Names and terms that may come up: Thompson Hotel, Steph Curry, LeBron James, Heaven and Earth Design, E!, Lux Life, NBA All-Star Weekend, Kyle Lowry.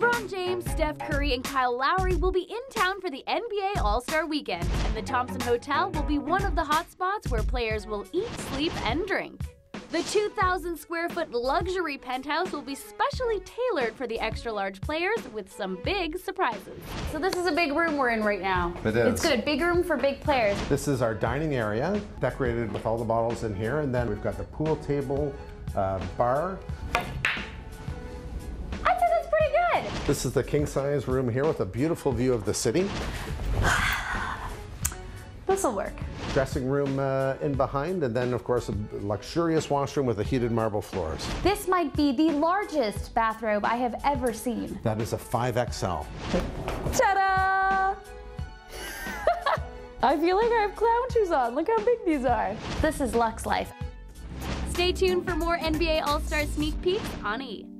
LeBron James, Steph Curry, and Kyle Lowry will be in town for the NBA All-Star Weekend, and the Thompson Hotel will be one of the hot spots where players will eat, sleep, and drink. The 2,000-square-foot luxury penthouse will be specially tailored for the extra-large players with some big surprises. So this is a big room we're in right now. It is. It's good. Big room for big players. This is our dining area, decorated with all the bottles in here, and then we've got the pool table, bar. I think that's pretty good. This is the king-size room here with a beautiful view of the city. This'll work. Dressing room in behind, and then of course a luxurious washroom with the heated marble floors. This might be the largest bathrobe I have ever seen. That is a 5XL. Ta-da! I feel like I have clown shoes on. Look how big these are. This is Lux Life. Stay tuned for more NBA All-Star sneak peeks on E!